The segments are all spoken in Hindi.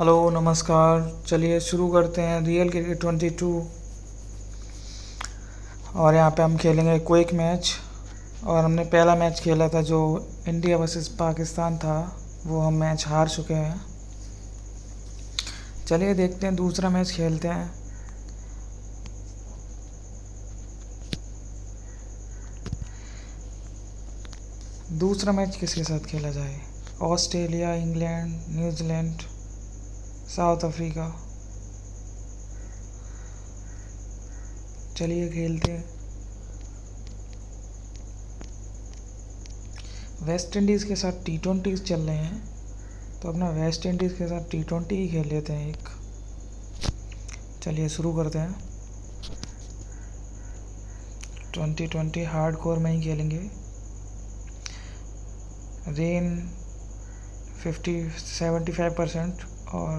हेलो नमस्कार, चलिए शुरू करते हैं रियल क्रिकेट 22। और यहाँ पे हम खेलेंगे क्विक मैच। और हमने पहला मैच खेला था जो इंडिया वर्सेस पाकिस्तान था, वो हम मैच हार चुके हैं। चलिए देखते हैं, दूसरा मैच खेलते हैं। दूसरा मैच किसके साथ खेला जाए? Australia, England, New Zealand, South Africa. चलिए खेलते हैं। वेस्ट इंडीज़ के साथ T20 चल रहे हैं, तो अपना वेस्ट इंडीज़ के साथ T20 ही खेल लेते हैं एक। चलिए शुरू करते हैं। 2020 हार्डकोर में ही खेलेंगे। रेन 75% और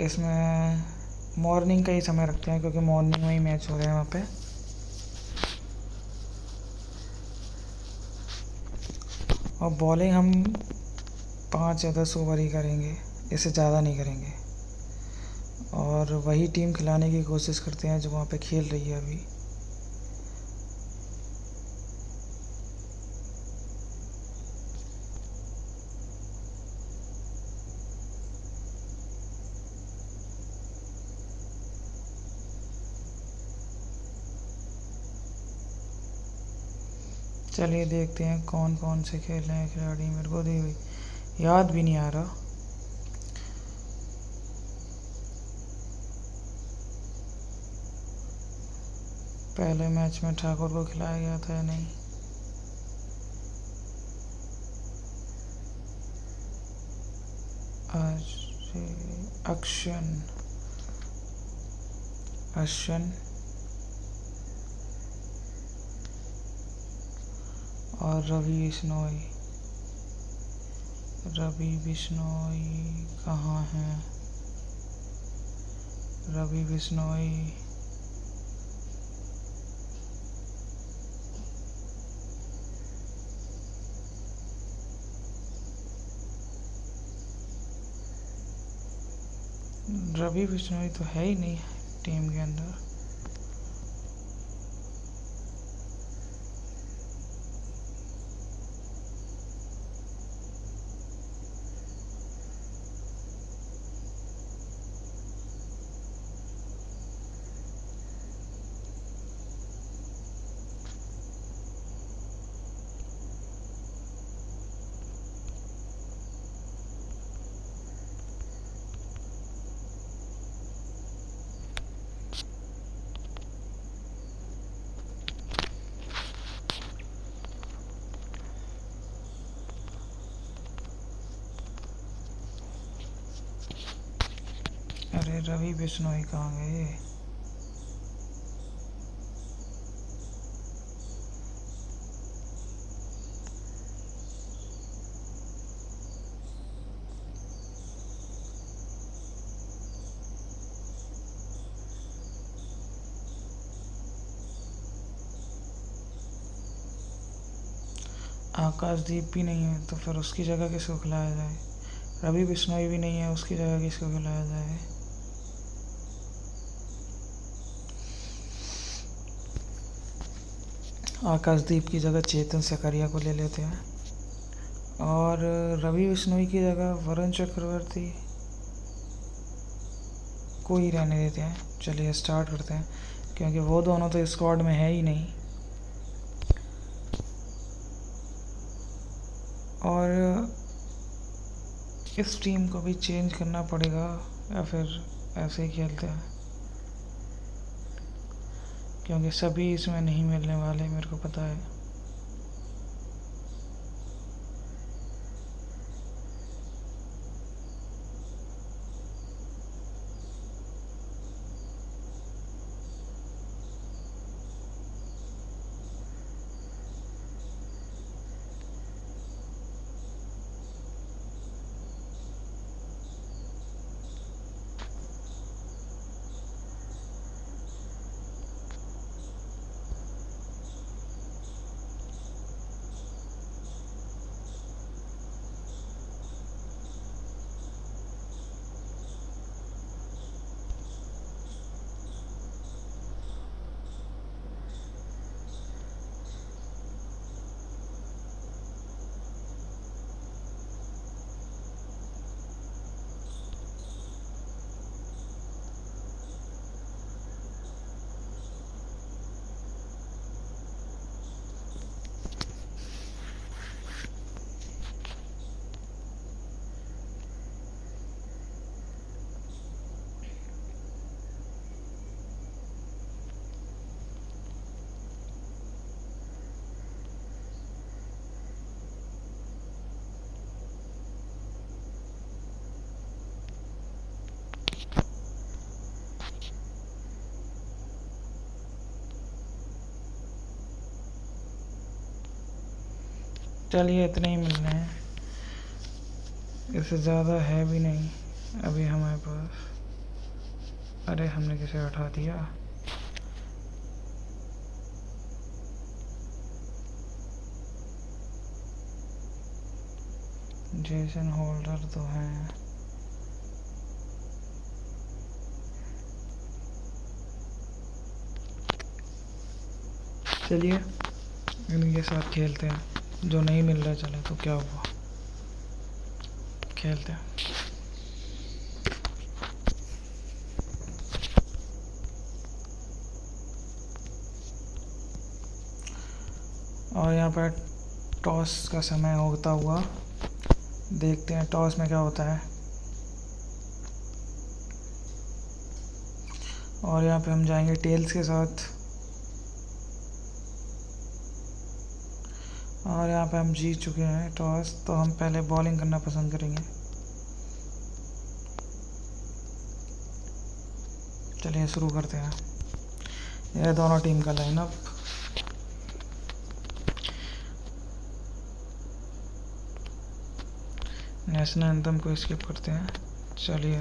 इसमें मॉर्निंग का ही समय रखते हैं, क्योंकि मॉर्निंग में ही मैच हो रहे हैं वहाँ पे। और बॉलिंग हम 5 या 10 ओवर ही करेंगे, इससे ज़्यादा नहीं करेंगे। और वही टीम खिलाने की कोशिश करते हैं जो वहाँ पे खेल रही है अभी। चलिए देखते हैं कौन कौन से खेल रहे हैं खिलाड़ी। मेरे को याद भी नहीं आ रहा। पहले मैच में ठाकुर को खिलाया गया था या नहीं। अक्षन और रवि बिश्नोई कहाँ हैं? रवि बिश्नोई तो है ही नहीं टीम के अंदर। अरे रवि बिश्नोई कहाँ गए? आकाशदीप भी नहीं है, तो फिर उसकी जगह किसको खिलाया जाए? रवि बिश्नोई भी नहीं है, उसकी जगह किसको खिलाया जाए? आकाशदीप की जगह चेतन सकरिया को ले लेते हैं, और रवि बिश्नोई की जगह वरुण चक्रवर्ती को ही रहने देते हैं। चलिए स्टार्ट करते हैं, क्योंकि वो दोनों तो स्क्वाड में है ही नहीं। और इस टीम को भी चेंज करना पड़ेगा या फिर ऐसे ही खेलते हैं, क्योंकि सभी इसमें नहीं मिलने वाले, मेरे को पता है। चलिए इतने ही मिलने हैं, इससे ज़्यादा है भी नहीं अभी हमारे पास। अरे हमने किसे हटा दिया। जेसन होल्डर तो हैं, चलिए इनके साथ खेलते हैं। जो नहीं मिल रहा चले तो क्या हुआ, खेलते हैं। और यहाँ पर टॉस का समय होता हुआ देखते हैं टॉस में क्या होता है। और यहाँ पे हम जाएंगे टेल्स के साथ, और यहाँ पे हम जीत चुके हैं टॉस, तो हम पहले बॉलिंग करना पसंद करेंगे। चलिए शुरू करते हैं। यह दोनों टीम का लाइनअप। नेशनल एंथम को स्किप करते हैं। चलिए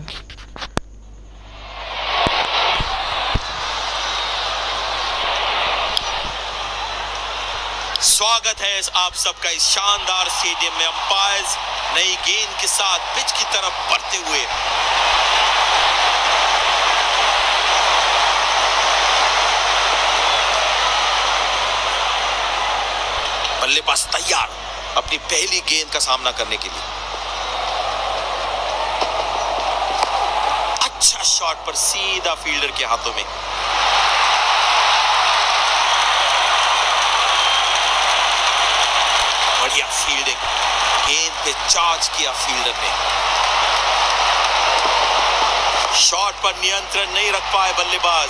स्वागत है आप सबका इस शानदार स्टेडियम में। अंपायर्स नई गेंद के साथ पिच की तरफ बढ़ते हुए बल्लेबाज तैयार अपनी पहली गेंद का सामना करने के लिए। अच्छा शॉट पर सीधा फील्डर के हाथों में। बढ़िया फील्डिंग, गेंद पे चार्ज किया फील्डर ने। शॉट पर नियंत्रण नहीं रख पाए बल्लेबाज।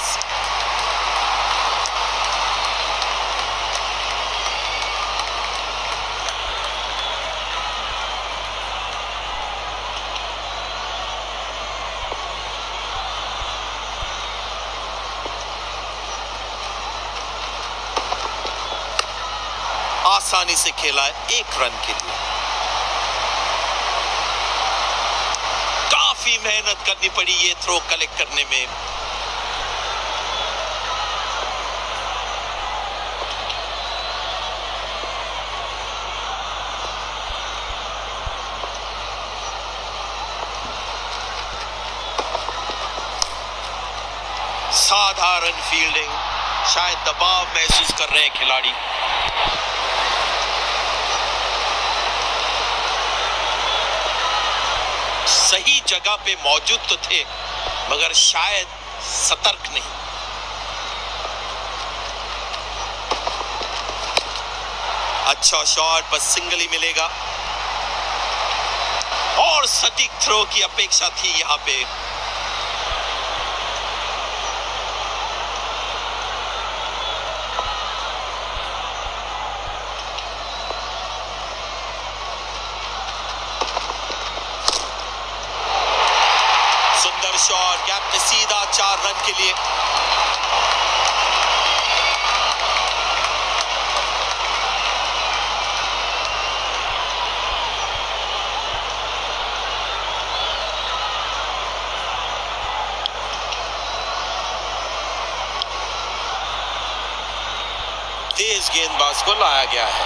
आसानी से खेला एक रन के लिए। काफी मेहनत करनी पड़ी ये थ्रो कलेक्ट करने में। साधारण फील्डिंग, शायद दबाव महसूस कर रहे हैं खिलाड़ी। सही जगह पे मौजूद तो थे मगर शायद सतर्क नहीं। अच्छा शॉट बस सिंगल ही मिलेगा, और सटीक थ्रो की अपेक्षा थी यहां पे। सीधा 4 रन के लिए। तेज गेंदबाज को लाया गया है।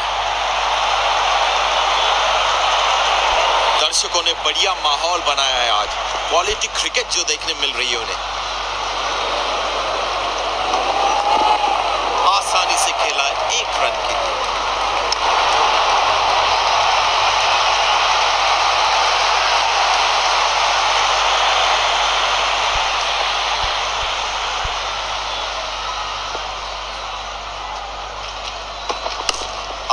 दर्शकों ने बढ़िया माहौल बनाया है आज, क्वालिटी क्रिकेट जो देखने मिल रही है उन्हें। आसानी से खेला 1 रन के लिए।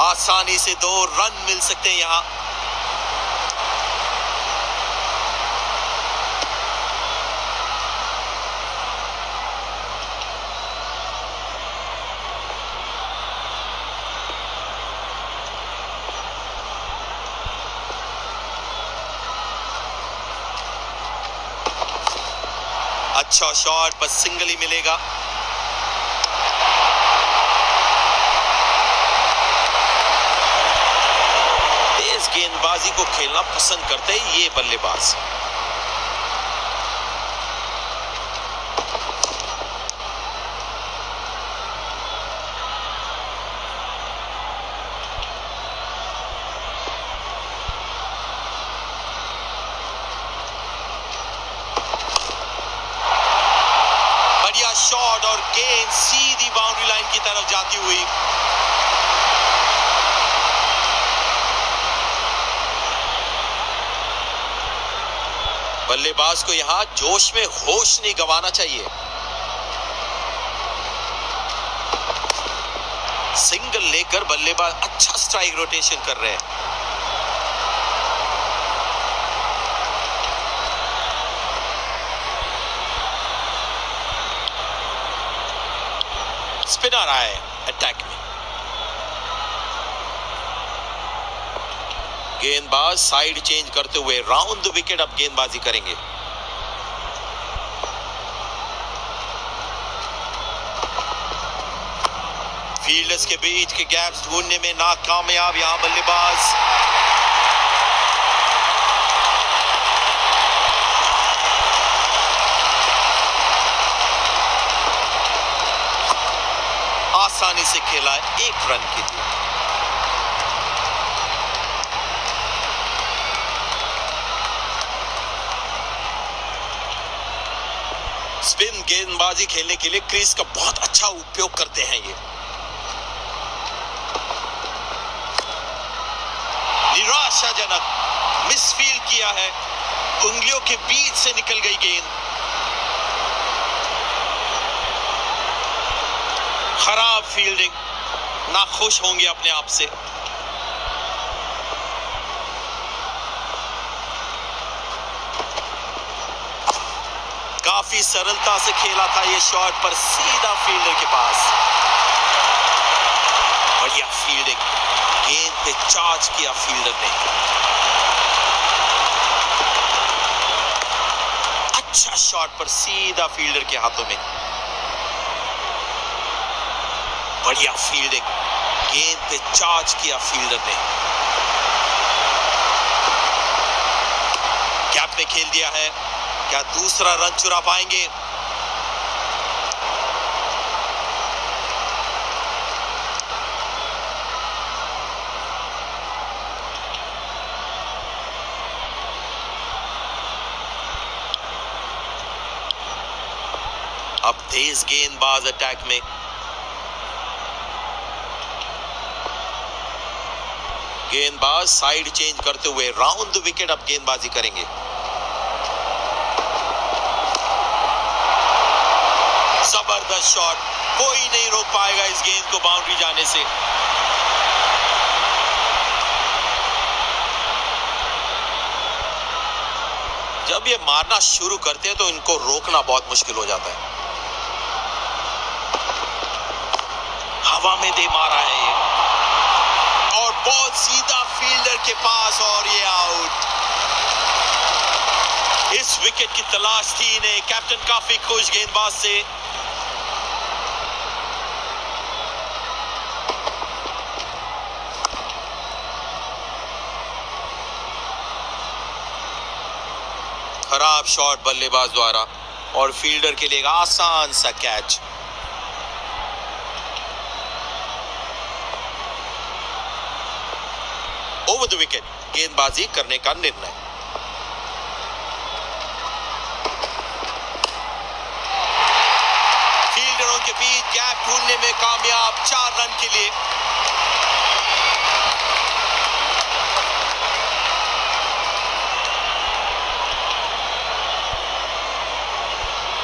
आसानी से 2 रन मिल सकते हैं यहां। अच्छा शॉट बस सिंगल ही मिलेगा। गेंदबाजी को खेलना पसंद करते हैं ये बल्लेबाज। शॉट और गेंद सीधी बाउंड्री लाइन की तरफ जाती हुई। बल्लेबाज को यहां जोश में होश नहीं गंवाना चाहिए। सिंगल लेकर बल्लेबाज अच्छा स्ट्राइक रोटेशन कर रहे हैं। स्पिनर आए अटैक में, गेंदबाज साइड चेंज करते हुए राउंड द विकेट अब गेंदबाजी करेंगे। फील्डर्स के बीच के गैप्स ढूंढने में नाकामयाब यहां बल्लेबाज। आसानी से खेला एक रन के लिए। स्पिन गेंदबाजी खेलने के लिए क्रीज का बहुत अच्छा उपयोग करते हैं ये। निराशाजनक मिसफील्ड किया है, उंगलियों के बीच से निकल गई गेंद। खराब फील्डिंग, नाखुश होंगे अपने आप से। काफी सरलता से खेला था ये शॉट पर सीधा फील्डर के पास। बढ़िया फील्डिंग, गेंद पे चार्ज किया फील्डर ने। अच्छा शॉट पर सीधा फील्डर के हाथों में। बढ़िया फील्डिंग, गेंद पे चार्ज किया फील्डर ने। गैप में खेल दिया है, क्या दूसरा रन चुरा पाएंगे? अब तेज गेंदबाज अटैक में। गेंदबाज साइड चेंज करते हुए राउंड द विकेट अब गेंदबाजी करेंगे। जबरदस्त शॉट, कोई नहीं रोक पाएगा इस गेंद को बाउंड्री जाने से। जब ये मारना शुरू करते हैं तो इनको रोकना बहुत मुश्किल हो जाता है। हवा में दे मारा है ये, बहुत सीधा फील्डर के पास और ये आउट। इस विकेट की तलाश थी इन्हें, कैप्टन काफी खुश गेंदबाज से। खराब शॉट बल्लेबाज द्वारा और फील्डर के लिए आसान सा कैच। ओवर द विकेट गेंदबाजी करने का निर्णय। फील्डरों के बीच गैप ढूंढने में कामयाब, 4 रन के लिए।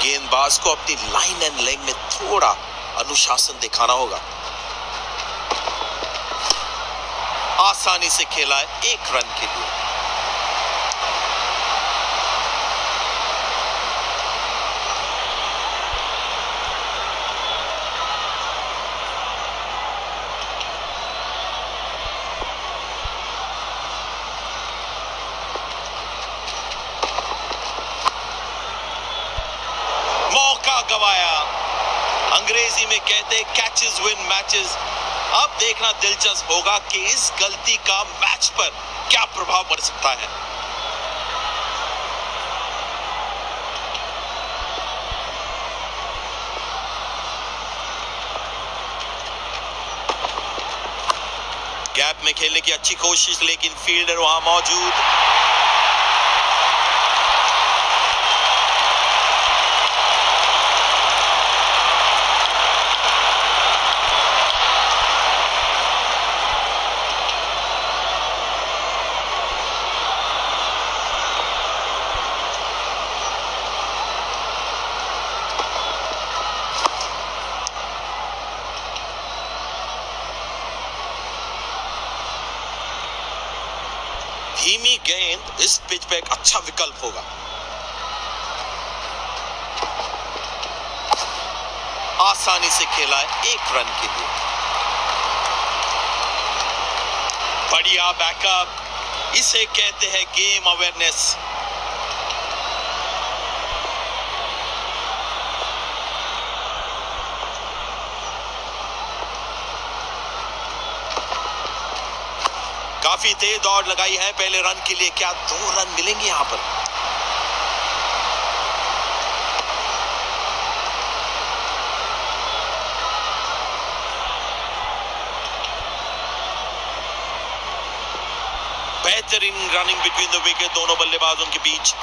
गेंदबाज को अपनी लाइन एंड लेग में थोड़ा अनुशासन दिखाना होगा। आसानी से खेला है 1 रन के लिए। मौका गवाया, अंग्रेजी में कहते कैचेस विन मैचेस। अब देखना दिलचस्प होगा कि इस गलती का मैच पर क्या प्रभाव पड़ सकता है। गैप में खेलने की अच्छी कोशिश, लेकिन फील्डर वहां मौजूद। धीमी गेंद इस पिच पे एक अच्छा विकल्प होगा। आसानी से खेला है 1 रन के लिए। बढ़िया बैकअप, इसे कहते हैं गेम अवेयरनेस। काफी तेज दौड़ लगाई है पहले रन के लिए। क्या 2 रन मिलेंगे यहां पर? बेहतरीन रनिंग बिटवीन द विकेट दोनों बल्लेबाजों के बीच।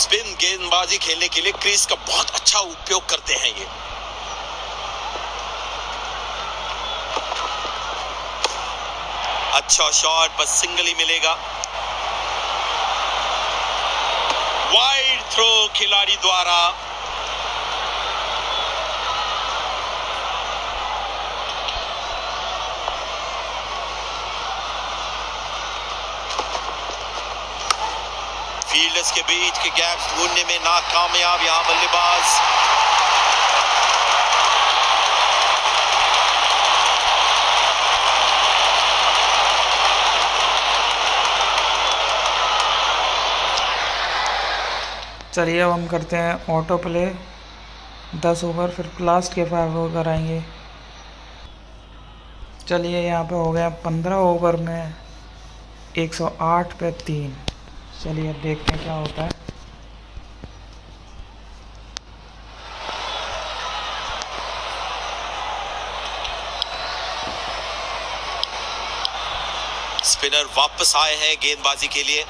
स्पिन गेंदबाजी खेलने के लिए क्रीज का बहुत अच्छा उपयोग करते हैं ये। अच्छा शॉट, बस सिंगल ही मिलेगा। वाइड थ्रो खिलाड़ी द्वारा। फील्डर्स के बीच के गैप्स ढूंढने में नाकामयाब यहां बल्लेबाज। चलिए अब हम करते हैं ऑटो प्ले। 10 ओवर फिर लास्ट के 5 ओवर कराएंगे। चलिए यहां पे हो गया 15 ओवर में 108 पे 3। चलिए अब देखते हैं क्या होता है। स्पिनर वापस आए हैं गेंदबाजी के लिए।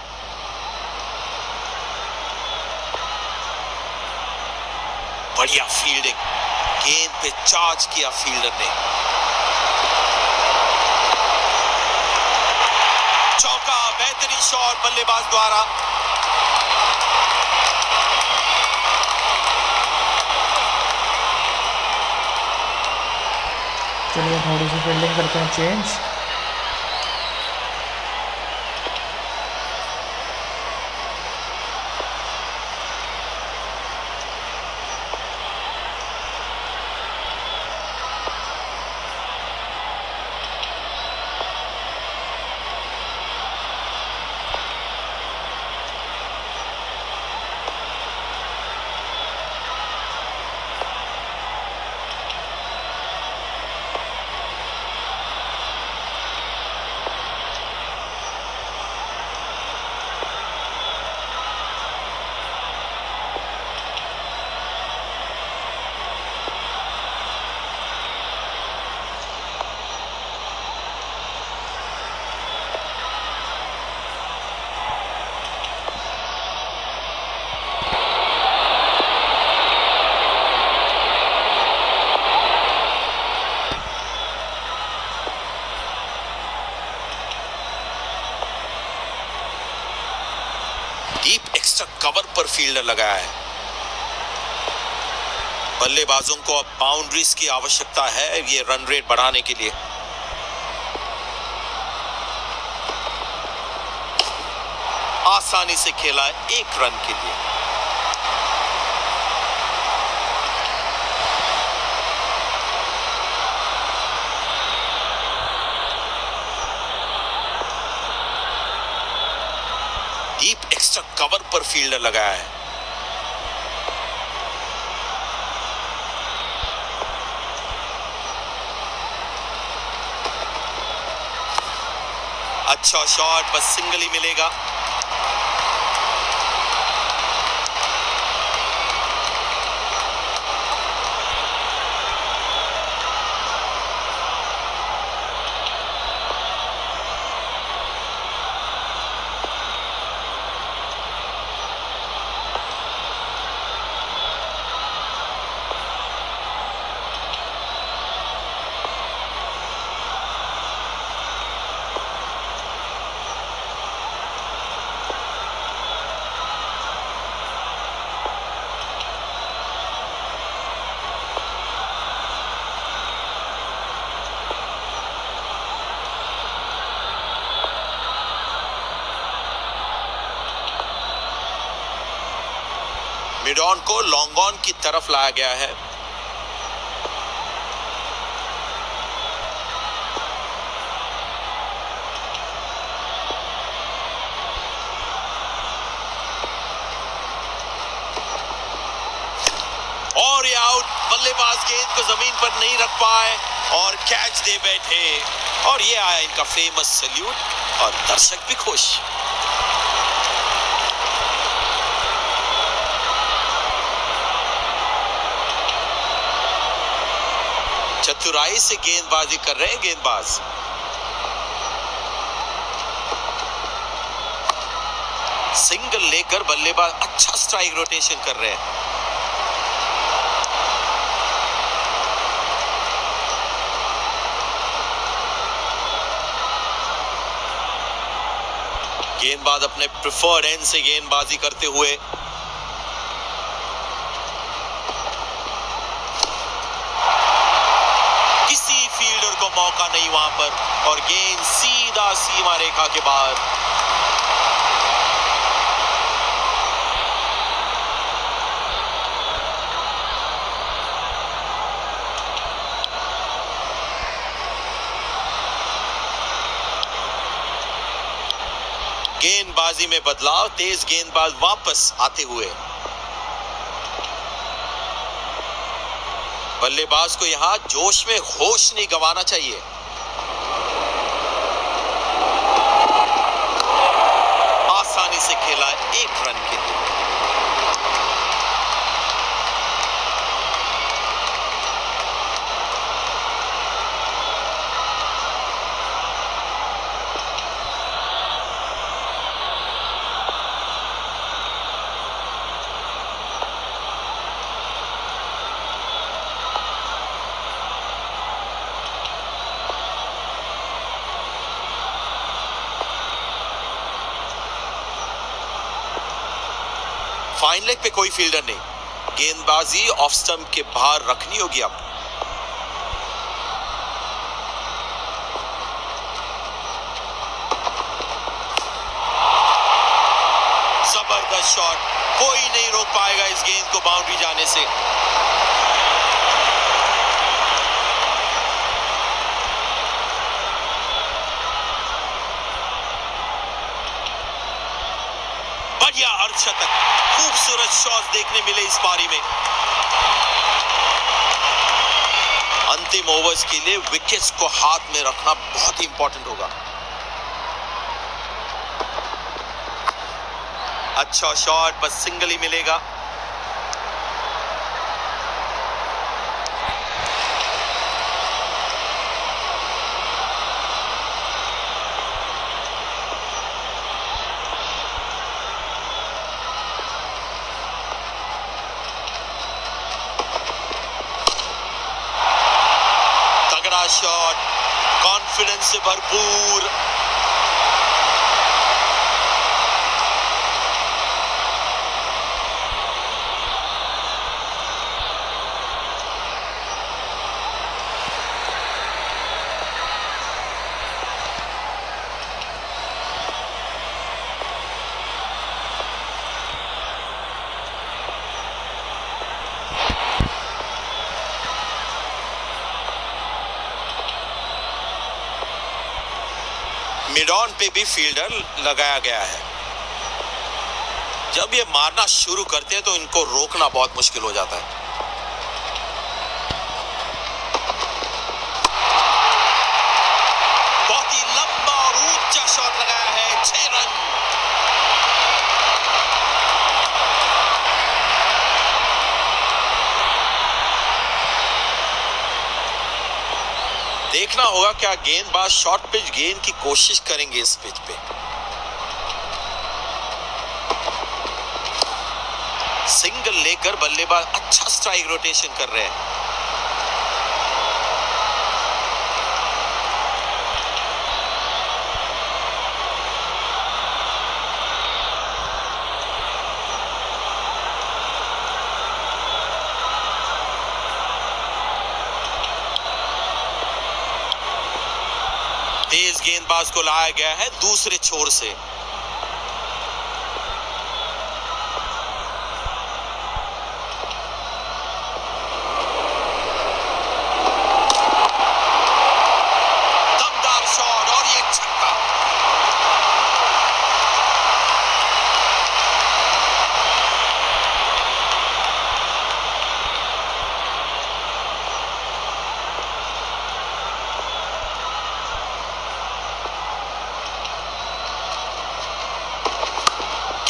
बढ़िया फील्डिंग, गेंद पे चार्ज किया फील्डर ने। चौका, बेहतरीन शॉट बल्लेबाज द्वारा। चलिए थोड़ी सी फील्डिंग करते हैं चेंज। डीप एक्स्ट्रा कवर पर फील्डर लगाया है। बल्लेबाजों को अब बाउंड्रीज की आवश्यकता है ये रन रेट बढ़ाने के लिए। आसानी से खेला है 1 रन के लिए। एक्स्ट्रा कवर पर फील्डर लगाया है। अच्छा शॉट, बस सिंगल ही मिलेगा। मिड ऑन को लॉन्ग ऑन की तरफ लाया गया है। और ये आउट, बल्लेबाज गेंद को जमीन पर नहीं रख पाए और कैच दे बैठे। और ये आया इनका फेमस सैल्यूट और दर्शक भी खुश। चतुराई से गेंदबाजी कर रहे हैं गेंदबाज। सिंगल लेकर बल्लेबाज अच्छा स्ट्राइक रोटेशन कर रहे हैं। गेंदबाज अपने प्रिफर्ड एंड से गेंदबाजी करते हुए मौका नहीं वहां पर, और गेंद सीधा सीमा रेखा के बाहर। गेंदबाजी में बदलाव, तेज गेंदबाज वापस आते हुए बल्लेबाज को यहां जोश में होश नहीं गंवाना चाहिए। आसानी से खेला 1 रन के लिए। फाइन लेग पे कोई फील्डर नहीं, गेंदबाजी ऑफ स्टंप के बाहर रखनी होगी। अब जबरदस्त शॉट, कोई नहीं रोक पाएगा इस गेंद को बाउंड्री जाने से। बढ़िया अर्धशतक, खूबसूरत शॉट देखने मिले इस पारी में। अंतिम ओवर्स के लिए विकेट्स को हाथ में रखना बहुत ही इंपॉर्टेंट होगा। अच्छा शॉट, बस सिंगल ही मिलेगा। शॉट, कॉन्फिडेंस से भरपूर। मिड ऑन पे भी फील्डर लगाया गया है। जब ये मारना शुरू करते हैं तो इनको रोकना बहुत मुश्किल हो जाता है। बहुत ही लंबा और ऊंचा शॉट लगाया है, 6 रन। देखना होगा क्या गेंदबाज शॉर्ट पिच गेंद की कोशिश करेंगे इस पिच पे। 1 सिंगल लेकर बल्लेबाज अच्छा स्ट्राइक रोटेशन कर रहे हैं। तेज गेंदबाज को लाया गया है दूसरे छोर से।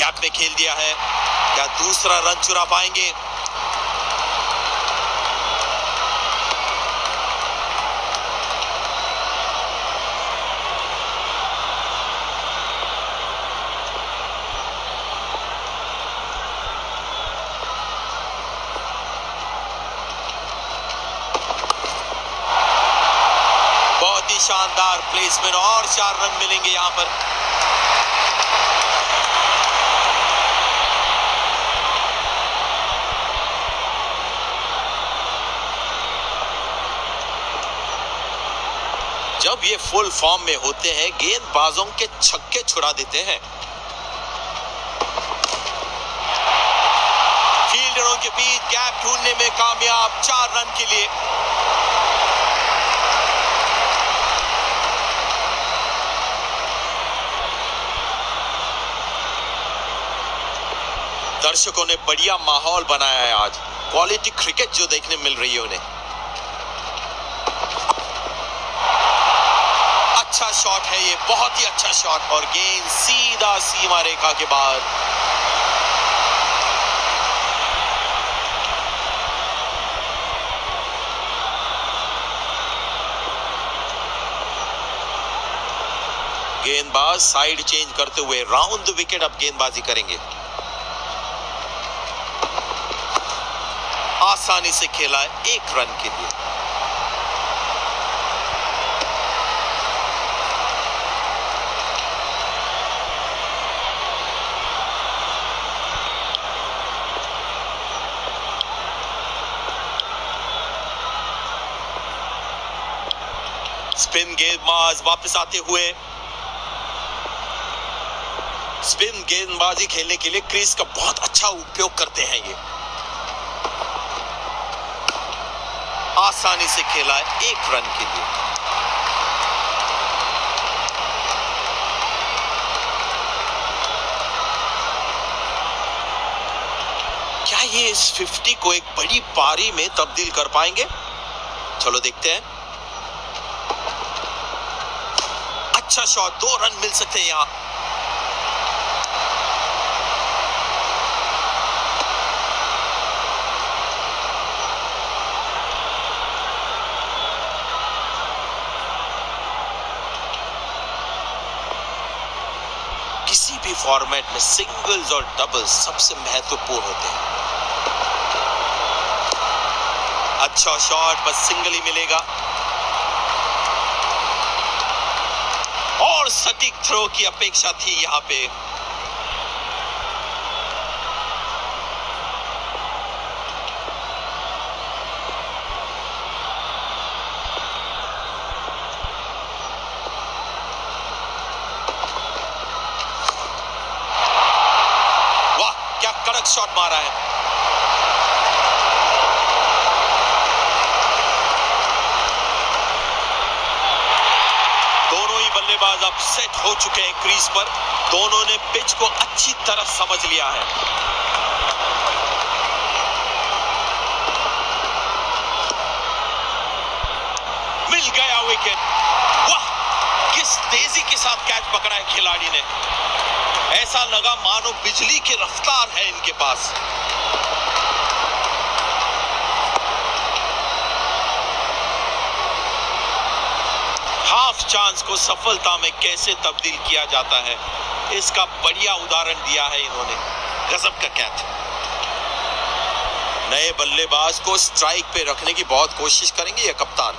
गैप में खेल दिया है, क्या दूसरा रन चुरा पाएंगे? बहुत ही शानदार प्लेसमेंट और 4 रन मिलेंगे यहां पर। जब ये फुल फॉर्म में होते हैं गेंदबाजों के छक्के छुड़ा देते हैं। फील्डरों के बीच गैप ढूंढने में कामयाब, 4 रन के लिए। दर्शकों ने बढ़िया माहौल बनाया है आज, क्वालिटी क्रिकेट जो देखने मिल रही है उन्हें। अच्छा शॉट है ये, बहुत ही अच्छा शॉट, और गेंद सीधा सीमा रेखा के बाहर। गेंदबाज साइड चेंज करते हुए राउंड द विकेट अब गेंदबाजी करेंगे। आसानी से खेला 1 रन के लिए। स्पिन गेंदबाज वापस आते हुए, स्पिन गेंदबाजी खेलने के लिए क्रीज का बहुत अच्छा उपयोग करते हैं ये। आसानी से खेला 1 रन के लिए। क्या ये इस 50 को एक बड़ी पारी में तब्दील कर पाएंगे? चलो देखते हैं। अच्छा शॉट, 2 रन मिल सकते हैं यहां। किसी भी फॉर्मेट में सिंगल्स और डबल्स सबसे महत्वपूर्ण होते हैं। अच्छा शॉट, बस सिंगल ही मिलेगा। और सटीक थ्रो की अपेक्षा थी यहां पे। वाह, क्या कड़क शॉट मारा है। गेंदबाज अब सेट हो चुके हैं क्रीज पर। दोनों ने पिच को अच्छी तरह समझ लिया है। मिल गया विकेट। वाह, किस तेजी के साथ कैच पकड़ा है खिलाड़ी ने, ऐसा लगा मानो बिजली की रफ्तार है इनके पास। हाफ चांस को सफलता में कैसे तब्दील किया जाता है, इसका बढ़िया उदाहरण दिया है इन्होंने। गजब का कैच। नए बल्लेबाज को स्ट्राइक पे रखने की बहुत कोशिश करेंगे यह कप्तान।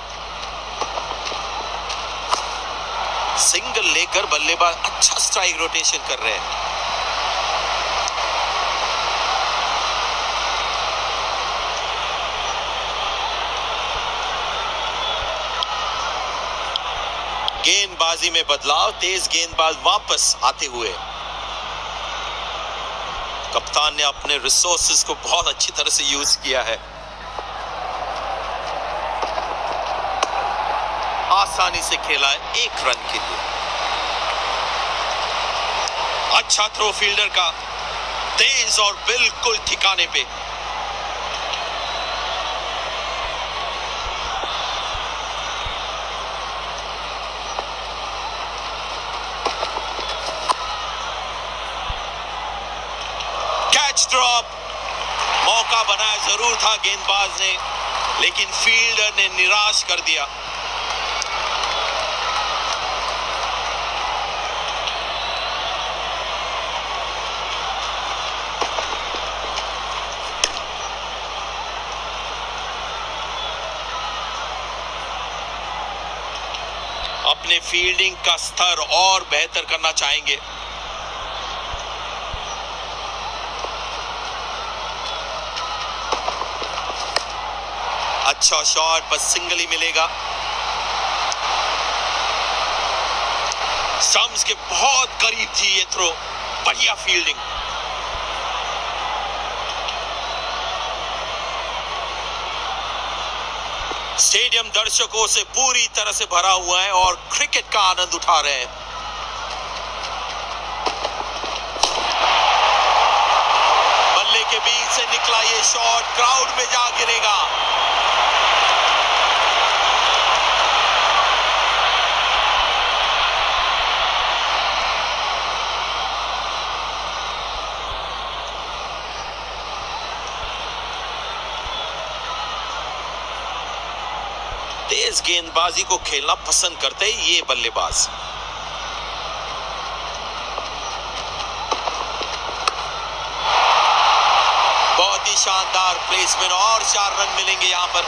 सिंगल लेकर बल्लेबाज अच्छा स्ट्राइक रोटेशन कर रहे हैं। गेंदबाजी में बदलाव, तेज गेंदबाज वापस आते हुए कप्तान ने अपने रिसोर्सेस को बहुत अच्छी तरह से यूज किया है। आसानी से खेला है 1 रन के लिए। अच्छा थ्रो फील्डर का, तेज और बिल्कुल ठिकाने पे। ड्रॉप, मौका बनाया जरूर था गेंदबाज ने, लेकिन फील्डर ने निराश कर दिया। अपने फील्डिंग का स्तर और बेहतर करना चाहेंगे। अच्छा शॉट, बस सिंगल ही मिलेगा। स्टंप्स के बहुत करीब थी ये थ्रो। बढ़िया फील्डिंग। स्टेडियम दर्शकों से पूरी तरह से भरा हुआ है और क्रिकेट का आनंद उठा रहे हैं। बल्ले के बीच से निकला ये शॉट, क्राउड में जा गिरेगा। तेज गेंदबाजी को खेलना पसंद करते हैं ये बल्लेबाज। बहुत ही शानदार प्लेसमेंट और 4 रन मिलेंगे यहां पर।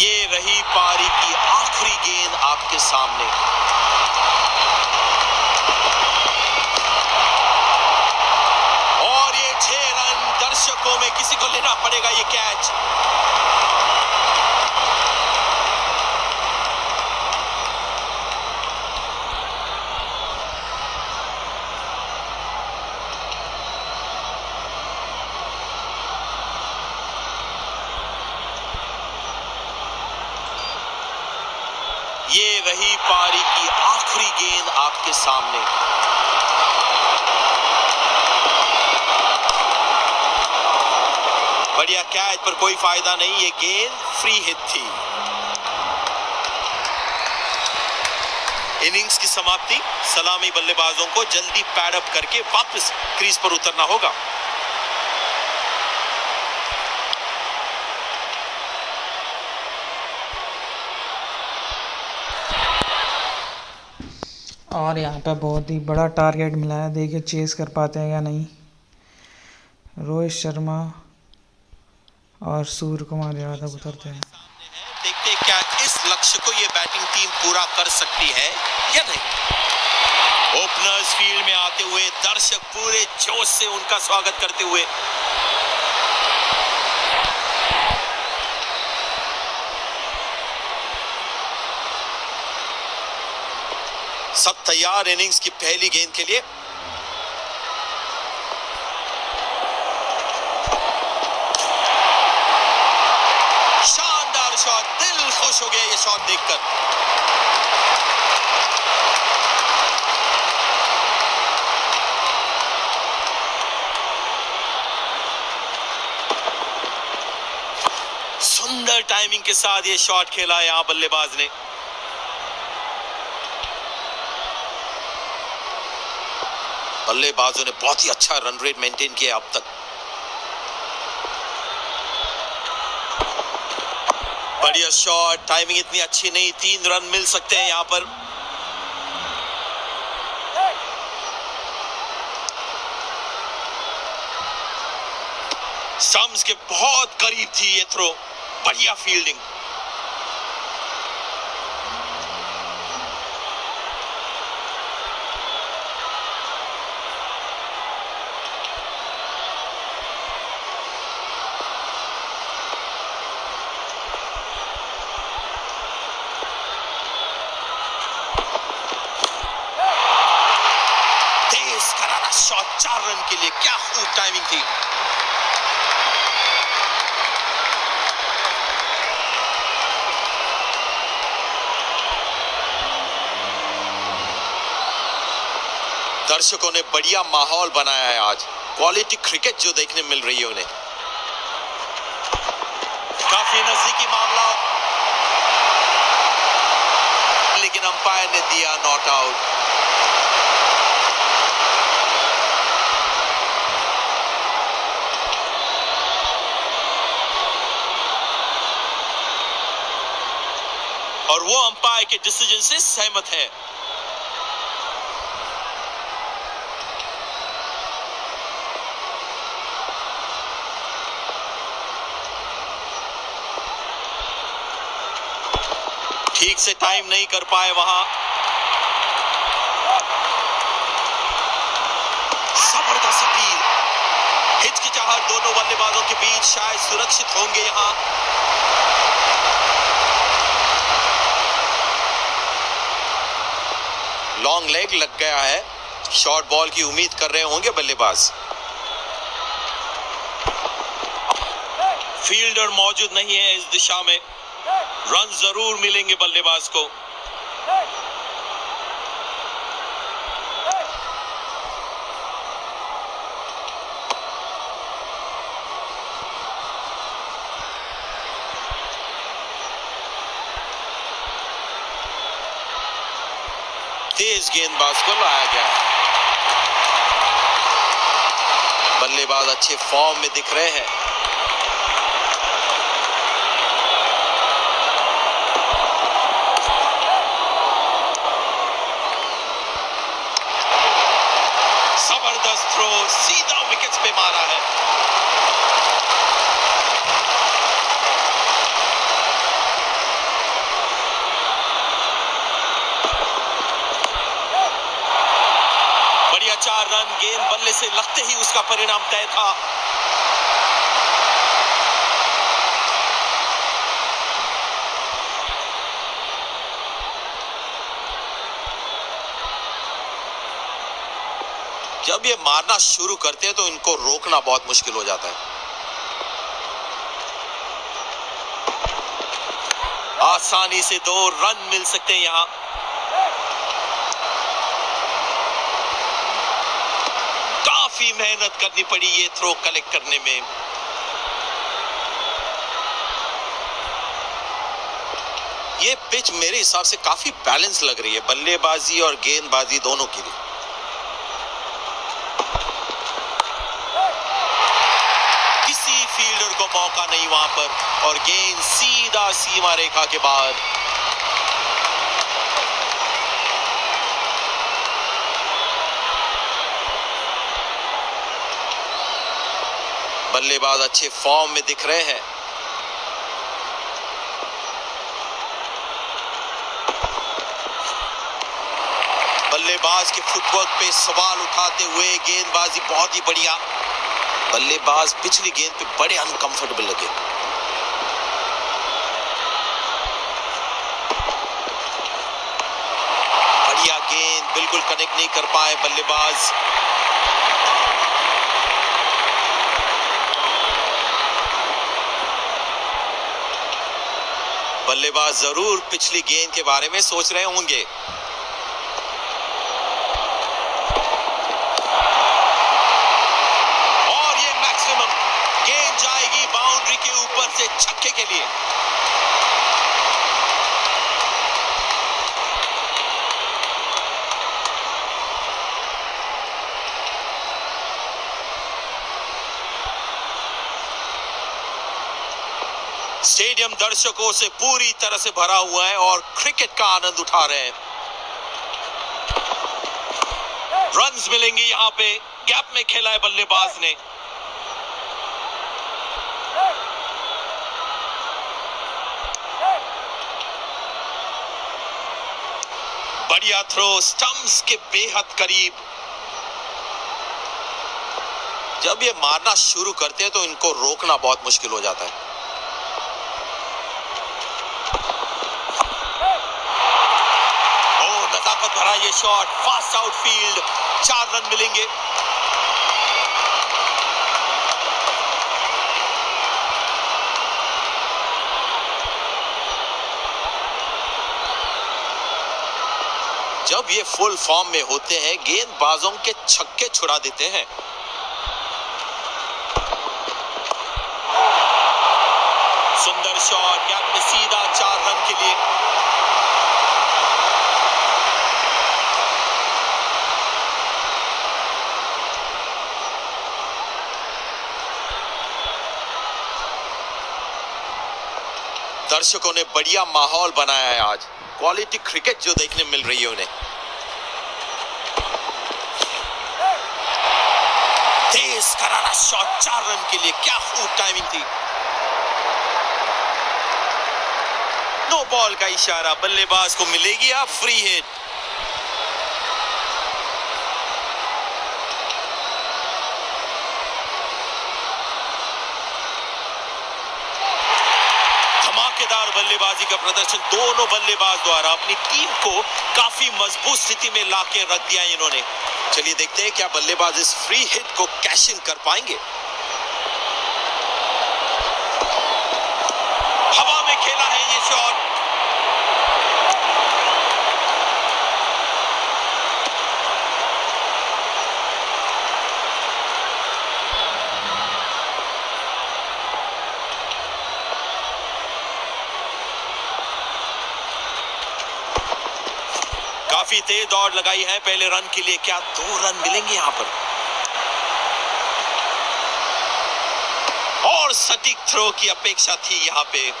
ये रही पारी की आखिरी गेंद आपके सामने। में किसी को लेना पड़ेगा ये कैच। ये रही पारी की आखिरी गेंद आपके सामने। बढ़िया कैच पर कोई फायदा नहीं, ये गेंद फ्री हिट थी। इनिंग्स की समाप्ति। सलामी बल्लेबाजों को जल्दी पैड अप करके वापस क्रीज पर उतरना होगा। और यहाँ पे बहुत ही बड़ा टारगेट मिला है, देखिए चेस कर पाते हैं या नहीं। रोहित शर्मा और सूर्य कुमार यादव उतरते हैं। देखते हैं क्या इस लक्ष्य को ये बैटिंग टीम पूरा कर सकती है या नहीं। ओपनर्स फील्ड में आते हुए दर्शक पूरे जोश से उनका स्वागत करते हुए। सब तैयार इनिंग्स की पहली गेंद के लिए। शॉट देखकर। सुंदर टाइमिंग के साथ ये शॉट खेला यहां बल्लेबाज ने। बल्लेबाजों ने बहुत ही अच्छा रन रेट मेंटेन किया अब तक। बढ़िया शॉट, टाइमिंग इतनी अच्छी नहीं, 3 रन मिल सकते हैं यहां पर। स्टंप्स के बहुत करीब थी ये थ्रो, बढ़िया फील्डिंग। शॉट 4 रन के लिए, क्या खूब टाइमिंग थी। दर्शकों ने बढ़िया माहौल बनाया है आज, क्वालिटी क्रिकेट जो देखने मिल रही है उन्हें। काफी नजदीकी मामला, लेकिन अंपायर ने दिया नॉट आउट। और वो अंपायर के डिसीजन से सहमत है। ठीक से टाइम नहीं कर पाए वहां। जबरदस्त अपील, हिचकिचाहट दोनों बल्लेबाजों के बीच, शायद सुरक्षित होंगे यहां। लॉन्ग लेग लग गया है, शॉर्ट बॉल की उम्मीद कर रहे होंगे बल्लेबाज। फील्डर मौजूद नहीं है इस दिशा में, रन जरूर मिलेंगे बल्लेबाज को। तेज गेंदबाज को लाया गया है। बल्लेबाज अच्छे फॉर्म में दिख रहे हैं। जबरदस्त थ्रो, सीधा विकेट्स पे मारा है। रन गेंद बल्ले से लगते ही उसका परिणाम तय था। जब ये मारना शुरू करते हैं तो इनको रोकना बहुत मुश्किल हो जाता है। आसानी से 2 रन मिल सकते हैं यहां। मेहनत करनी पड़ी ये थ्रो कलेक्ट करने में। ये पिच मेरे हिसाब से काफी बैलेंस लग रही है बल्लेबाजी और गेंदबाजी दोनों के लिए। किसी फील्डर को मौका नहीं वहां पर, और गेंद सीधा सीमा रेखा के बाहर। बल्लेबाज अच्छे फॉर्म में दिख रहे हैं। बल्लेबाज के फुटवर्क पे सवाल उठाते हुए गेंदबाजी बहुत ही बढ़िया। बल्लेबाज पिछली गेंद पे बड़े अनकंफर्टेबल लगे। बढ़िया गेंद, बिल्कुल कनेक्ट नहीं कर पाए बल्लेबाज। बल्लेबाज जरूर पिछली गेंद के बारे में सोच रहे होंगे। और ये मैक्सिमम गेंद जाएगी बाउंड्री के ऊपर से छक्के के लिए। स्टेडियम दर्शकों से पूरी तरह से भरा हुआ है और क्रिकेट का आनंद उठा रहे हैं। रन्स मिलेंगे यहां पे, गैप में खेला है बल्लेबाज ने। बढ़िया थ्रो, स्टंप्स के बेहद करीब। जब ये मारना शुरू करते हैं तो इनको रोकना बहुत मुश्किल हो जाता है। भरा ये शॉट, फास्ट आउटफील्ड, 4 रन मिलेंगे। जब ये फुल फॉर्म में होते हैं गेंदबाजों के छक्के छुड़ा देते हैं। सुंदर शॉट, गैप में सीधा 4 रन के लिए। दर्शकों ने बढ़िया माहौल बनाया है आज, क्वालिटी क्रिकेट जो देखने मिल रही है उन्हें। तेज करारा शॉट, 4 रन के लिए। क्या खूब टाइमिंग थी। नो बॉल का इशारा, बल्लेबाज को मिलेगी आप फ्री हिट। बल्लेबाजी का प्रदर्शन दोनों बल्लेबाज द्वारा अपनी टीम को काफी मजबूत स्थिति में लाके रख दिया इन्होंने। चलिए देखते हैं क्या बल्लेबाज इस फ्री हिट को कैश इन कर पाएंगे। हवा में खेला है ये शॉट। काफी तेज दौड़ लगाई है पहले रन के लिए। क्या 2 रन मिलेंगे यहां पर। और सटीक थ्रो की अपेक्षा थी यहां पे।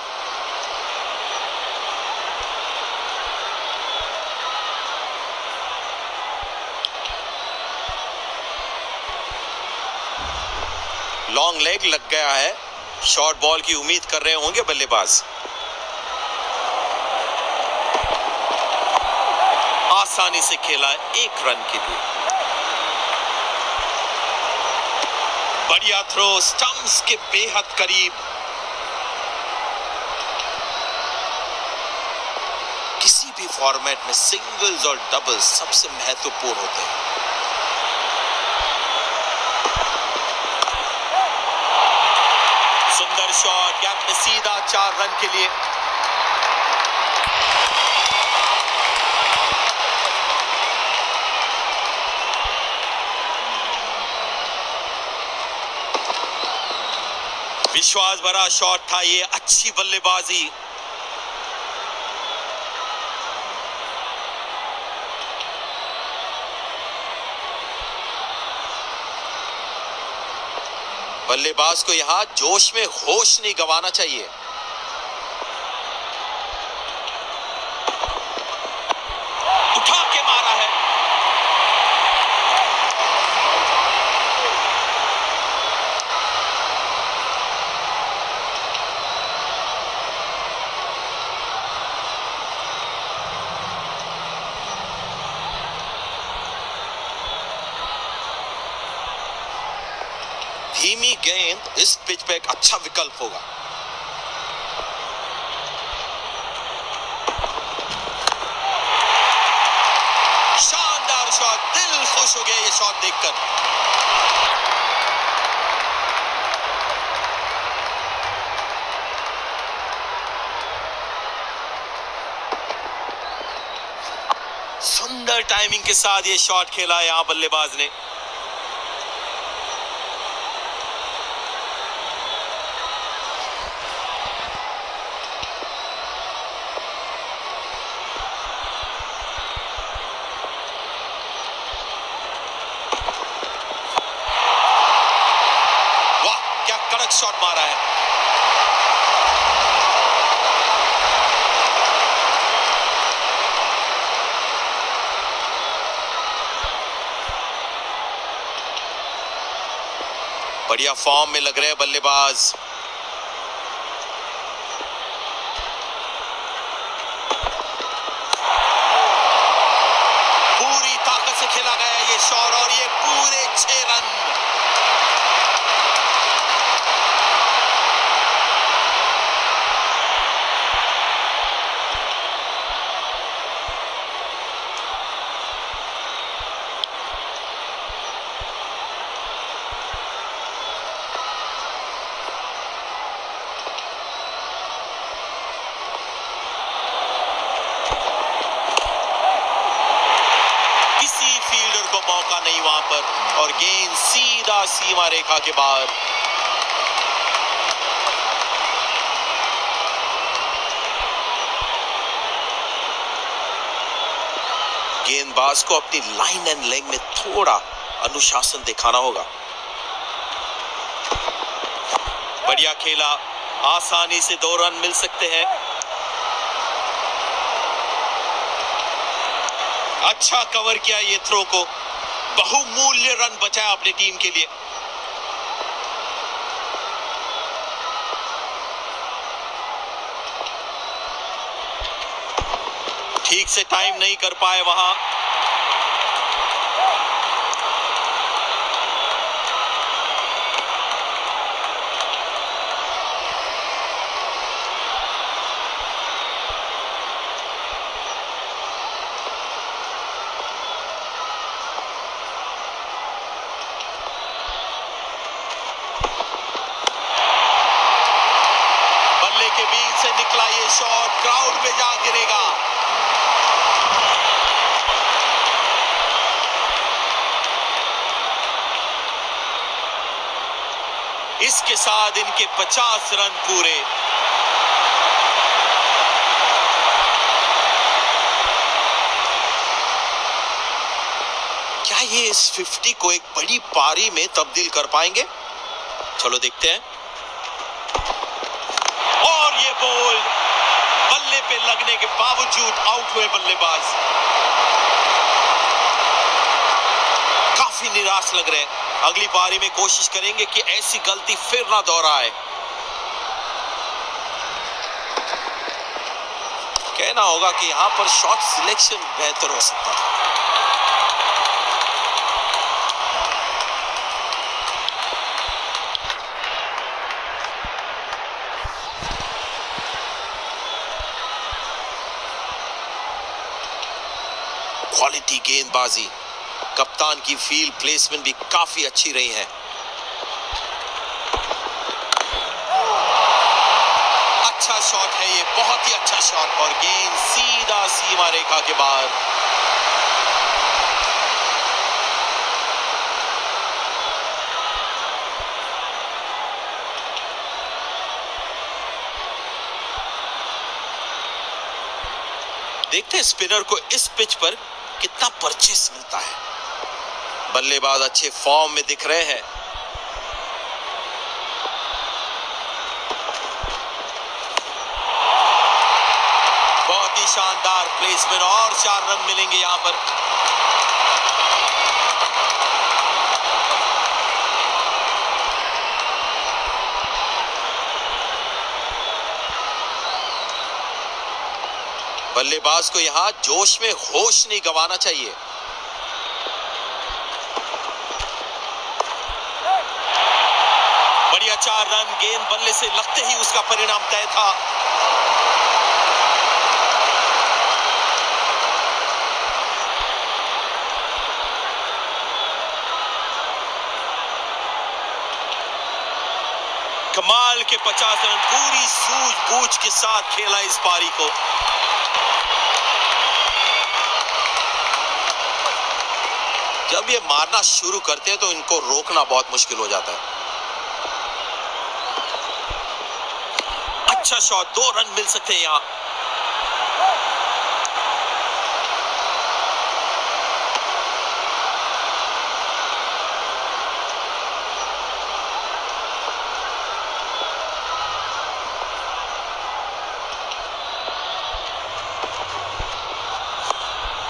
लॉन्ग लेग लग गया है। शॉर्ट बॉल की उम्मीद कर रहे होंगे बल्लेबाज। आसानी से खेला 1 रन के लिए। बढ़िया थ्रो, स्टंप्स के बेहद करीब। किसी भी फॉर्मेट में सिंगल्स और डबल्स सबसे महत्वपूर्ण होते हैं। सुंदर शॉट, गैप में सीधा 4 रन के लिए। विश्वास भरा शॉट था ये, अच्छी बल्लेबाजी। बल्लेबाज को यहां जोश में होश नहीं गंवाना चाहिए। धीमी गेंद इस पिच पे एक अच्छा विकल्प होगा। शानदार शॉट, दिल खुश हो गया ये शॉट देखकर। सुंदर टाइमिंग के साथ ये शॉट खेला यहाँ बल्लेबाज ने। शॉट मारा है। बढ़िया फॉर्म में लग रहे हैं बल्लेबाज। पूरी ताकत से खेला गया ये शॉट और ये पूरे 6 रन। मौका नहीं वहां पर और गेंद सीधा सीमा रेखा के बाहर। गेंदबाज को अपनी लाइन एंड लेग में थोड़ा अनुशासन दिखाना होगा। बढ़िया खेला, आसानी से 2 रन मिल सकते हैं। अच्छा कवर किया ये थ्रो को, बहुमूल्य रन बचाया अपनी टीम के लिए। ठीक से टाइम नहीं कर पाए वहां। निकला ये शॉट, क्राउड में जा गिरेगा। इसके साथ इनके 50 रन पूरे। क्या ये इस 50 को एक बड़ी पारी में तब्दील कर पाएंगे? चलो देखते हैं। बॉल बल्ले पे लगने के बावजूद आउट हुए बल्लेबाज। काफी निराश लग रहे हैं। अगली पारी में कोशिश करेंगे कि ऐसी गलती फिर ना दोहराए। कहना होगा कि यहां पर शॉट सिलेक्शन बेहतर हो सकता था। क्वालिटी गेंदबाजी, कप्तान की फील्ड प्लेसमेंट भी काफी अच्छी रही है। अच्छा शॉट है ये, बहुत ही अच्छा शॉट और गेंद सीधा सीमा रेखा के बाहर। देखते हैं स्पिनर को इस पिच पर कितना परचेस मिलता है। बल्लेबाज अच्छे फॉर्म में दिख रहे हैं। बहुत ही शानदार प्लेसमेंट और 4 रन मिलेंगे यहां पर। बल्लेबाज को यहां जोश में होश नहीं गंवाना चाहिए। बढ़िया 4 रन। गेंद बल्ले से लगते ही उसका परिणाम तय था। कमाल के 50 रन, पूरी सूझबूझ के साथ खेला इस पारी को। जब ये मारना शुरू करते हैं तो इनको रोकना बहुत मुश्किल हो जाता है। अच्छा शॉट, 2 रन मिल सकते हैं यहां।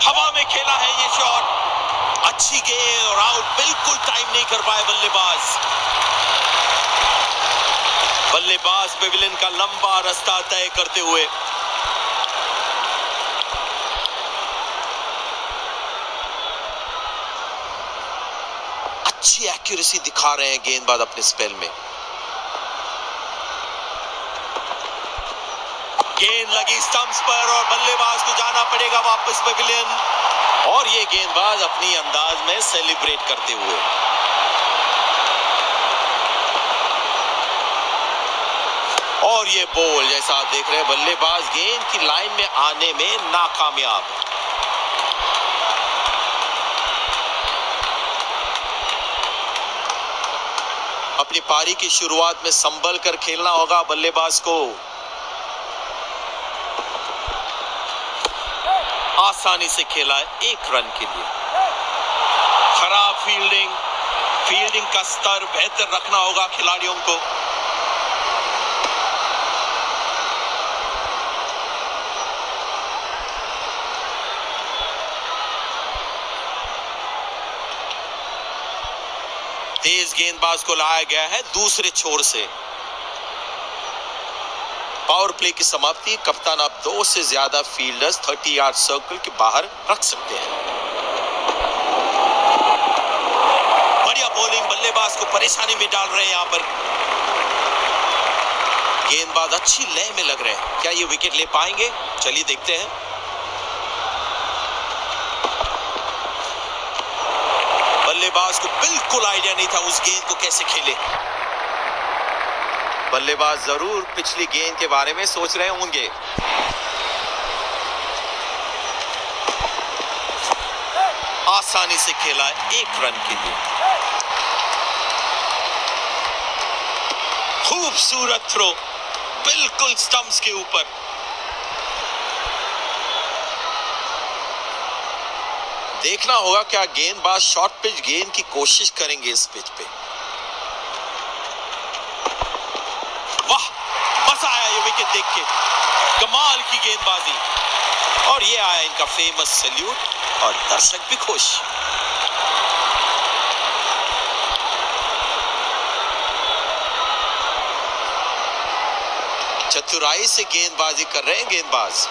हवा में खेला है ये शॉट, अच्छी गेंद और आउट। बिल्कुल टाइम नहीं कर पाए बल्लेबाज। बल्लेबाज पेविलियन का लंबा रास्ता तय करते हुए। अच्छी एक्यूरेसी दिखा रहे हैं गेंदबाज अपने स्पेल में। गेंद लगी स्टंप्स पर और बल्लेबाज को जाना पड़ेगा वापस पवेलियन, और ये गेंदबाज अपनी अंदाज में सेलिब्रेट करते हुए। और ये बॉल, जैसा आप देख रहे हैं, बल्लेबाज गेंद की लाइन में आने में नाकामयाब। अपनी पारी की शुरुआत में संभल कर खेलना होगा बल्लेबाज को। आसानी से खेला 1 रन के लिए। खराब फील्डिंग का स्तर बेहतर रखना होगा खिलाड़ियों को। तेज गेंदबाज को लाया गया है दूसरे छोर से। पावर प्ले की समाप्ति। कप्तान, आप 2 से ज्यादा फील्डर्स 30 यार्ड सर्कल के बाहर रख सकते हैं। बढ़िया बॉलिंग, बल्लेबाज को परेशानी में डाल रहे हैं यहां पर। गेंदबाज अच्छी लय में लग रहे हैं, क्या ये विकेट ले पाएंगे? चलिए देखते हैं। बल्लेबाज को बिल्कुल आइडिया नहीं था उस गेंद को कैसे खेले। बल्लेबाज जरूर पिछली गेंद के बारे में सोच रहे होंगे। आसानी से खेला 1 रन के लिए। खूबसूरत थ्रो, बिल्कुल स्टंप्स के ऊपर। देखना होगा क्या गेंदबाज शॉर्ट पिच गेंद की कोशिश करेंगे इस पिच पे। विकेट देख के कमाल की गेंदबाजी, और ये आया इनका फेमस सैल्यूट, और दर्शक भी खुश। चतुराई से गेंदबाजी कर रहे हैं गेंदबाज।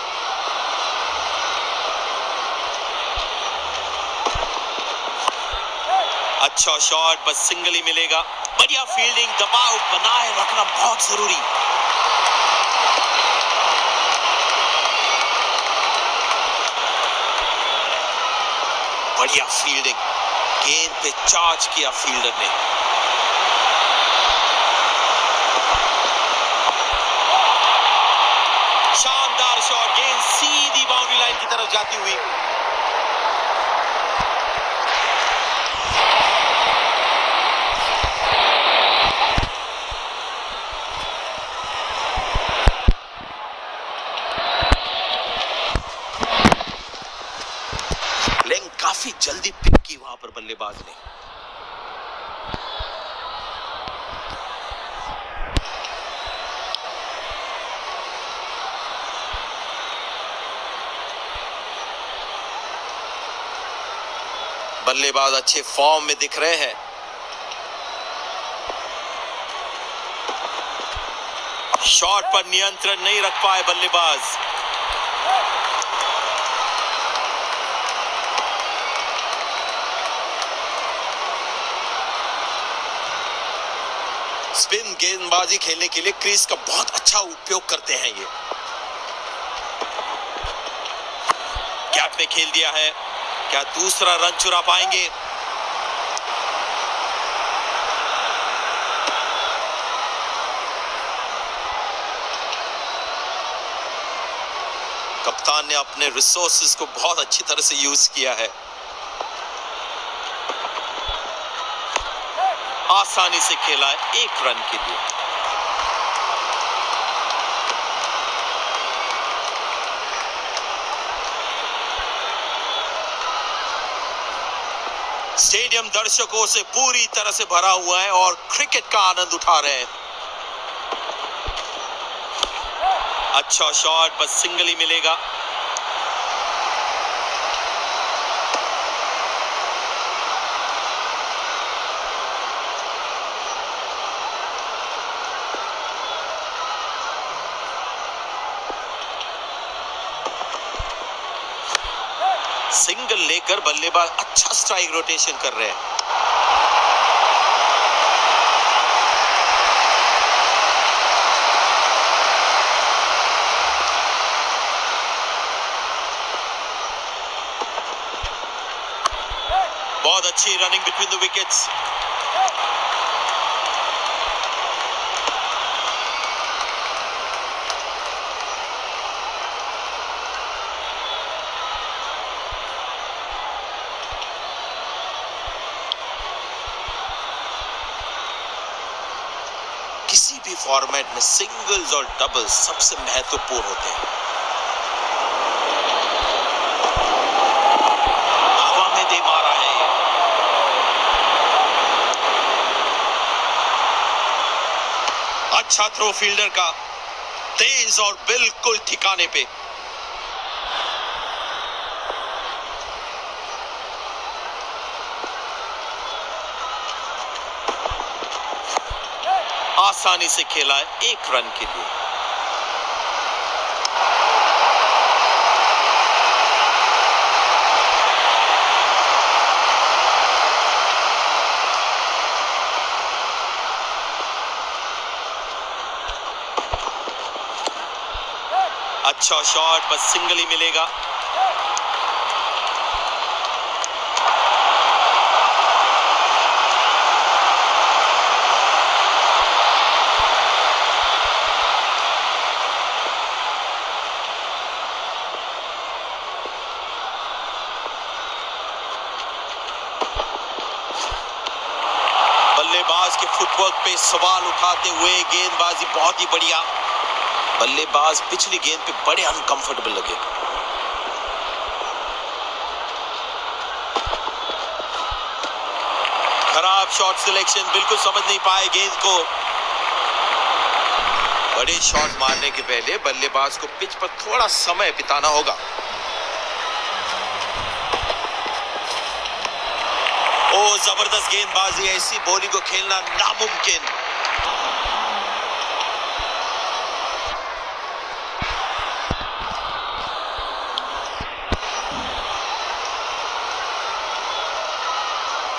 अच्छा शॉट, बस सिंगल ही मिलेगा। बढ़िया फील्डिंग, दबाव बनाए रखना बहुत जरूरी। बढ़िया फील्डिंग, गेंद पे चार्ज किया फील्डर ने। शानदार शॉट, गेंद सीधी बाउंड्री लाइन की तरफ जाती हुई। काफी जल्दी पिक की वहां पर बल्लेबाज ने। बल्लेबाज अच्छे फॉर्म में दिख रहे हैं। शॉट पर नियंत्रण नहीं रख पाए बल्लेबाज। स्पिन गेंदबाजी खेलने के लिए क्रीज का बहुत अच्छा उपयोग करते हैं ये। गैप में खेल दिया है, क्या 2रा रन चुरा पाएंगे? कप्तान ने अपने रिसोर्सेस को बहुत अच्छी तरह से यूज किया है। आसानी से खेला है 1 रन के लिए। स्टेडियम दर्शकों से पूरी तरह से भरा हुआ है और क्रिकेट का आनंद उठा रहे हैं। अच्छा शॉट, बस सिंगल ही मिलेगा। सिंगल लेकर बल्लेबाज अच्छा स्ट्राइक रोटेशन कर रहे हैं। बहुत अच्छी रनिंग बिटवीन द विकेट्स। किसी भी फॉर्मेट में सिंगल्स और डबल्स सबसे महत्वपूर्ण होते हैं। अच्छा थ्रो फील्डर का, तेज और बिल्कुल ठिकाने पे। आसानी से खेला है 1 रन के लिए। अच्छा शॉट, बस सिंगल ही मिलेगा। बल्लेबाज के फुटवर्क पे सवाल उठाते हुए गेंदबाजी बहुत ही बढ़िया। बल्लेबाज पिछली गेंद पे बड़े अनकंफर्टेबल लगे। खराब शॉट सिलेक्शन, बिल्कुल समझ नहीं पाए गेंद को। बड़े शॉट मारने के पहले बल्लेबाज को पिच पर थोड़ा समय बिताना होगा। ओ जबरदस्त गेंदबाजी है, ऐसी बॉलिंग को खेलना नामुमकिन।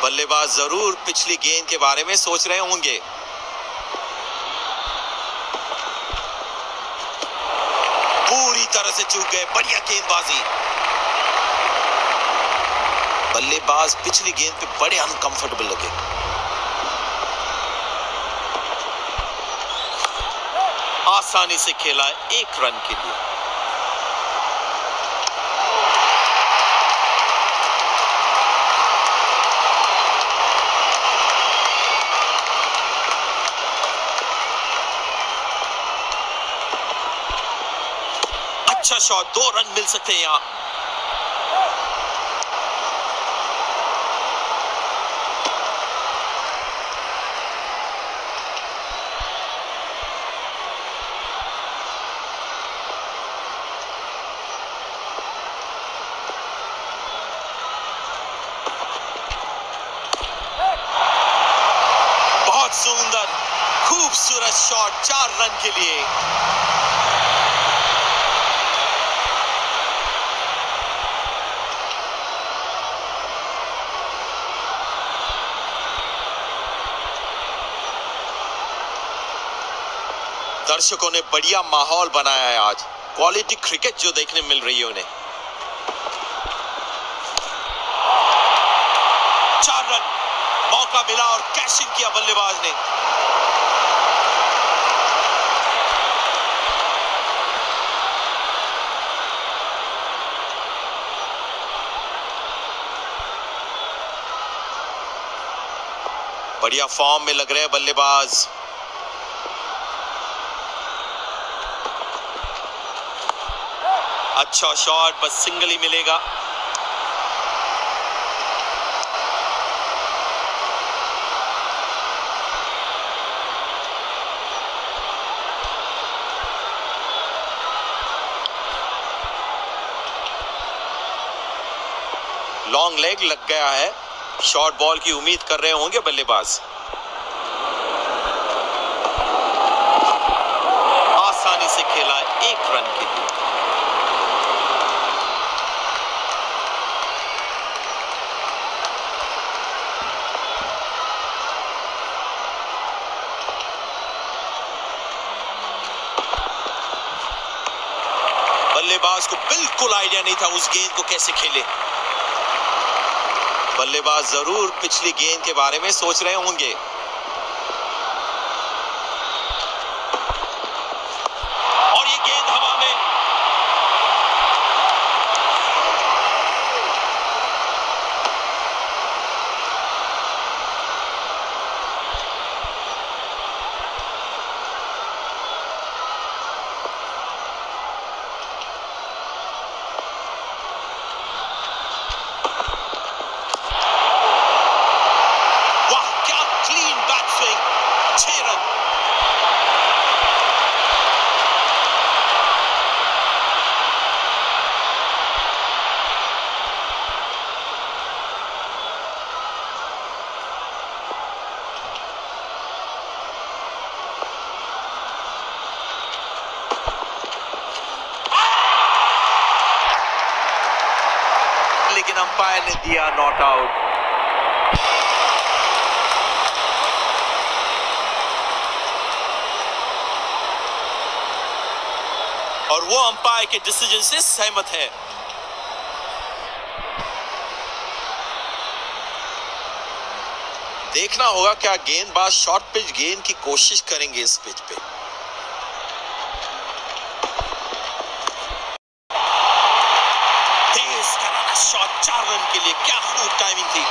बल्लेबाज जरूर पिछली गेंद के बारे में सोच रहे होंगे। पूरी तरह से चूक गए, बढ़िया गेंदबाजी। बल्लेबाज पिछली गेंद पे बड़े अनकंफर्टेबल लगे। आसानी से खेला 1 रन के लिए। अच्छा शॉट, 2 रन मिल सकते हैं यहां। बहुत सुंदर, खूबसूरत शॉट 4 रन के लिए। दर्शकों ने बढ़िया माहौल बनाया है, आज क्वालिटी क्रिकेट जो देखने मिल रही है उन्हें। 4 रन, मौका मिला और कैश इन किया बल्लेबाज ने। बढ़िया फॉर्म में लग रहे हैं बल्लेबाज। अच्छा शॉट, बस सिंगल ही मिलेगा। लॉन्ग लेग लग गया है, शॉर्ट बॉल की उम्मीद कर रहे होंगे बल्लेबाज। आसानी से खेला 1 रन के लिए। बल्लेबाज को बिल्कुल आइडिया नहीं था उस गेंद को कैसे खेले। बल्लेबाज जरूर पिछली गेंद के बारे में सोच रहे होंगे। और ये गेंद हवा में। लेकिन अंपायर ने दिया नॉट आउट। और वो अंपायर के डिसीजन से सहमत है। देखना होगा क्या गेंदबाज शॉर्ट पिच गेंद की कोशिश करेंगे इस पिच पे। तेज करारा शॉट 4 रन के लिए, क्या खूब टाइमिंग थी।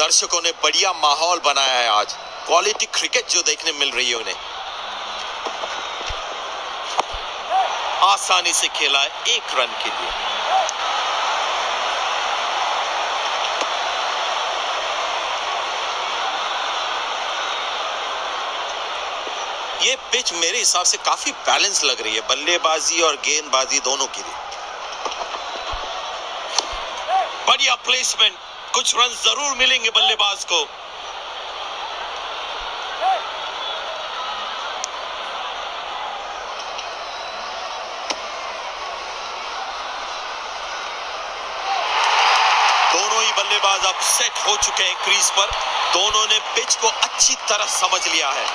दर्शकों ने बढ़िया माहौल बनाया है आज, क्वालिटी क्रिकेट जो देखने मिल रही है उन्हें। आसानी से खेला 1 रन के लिए। ये पिच मेरे हिसाब से काफी बैलेंस लग रही है बल्लेबाजी और गेंदबाजी दोनों के लिए। बढ़िया प्लेसमेंट, कुछ रन जरूर मिलेंगे बल्लेबाज को। दोनों ही बल्लेबाज अब सेट हो चुके हैं क्रीज पर। दोनों ने पिच को अच्छी तरह समझ लिया है।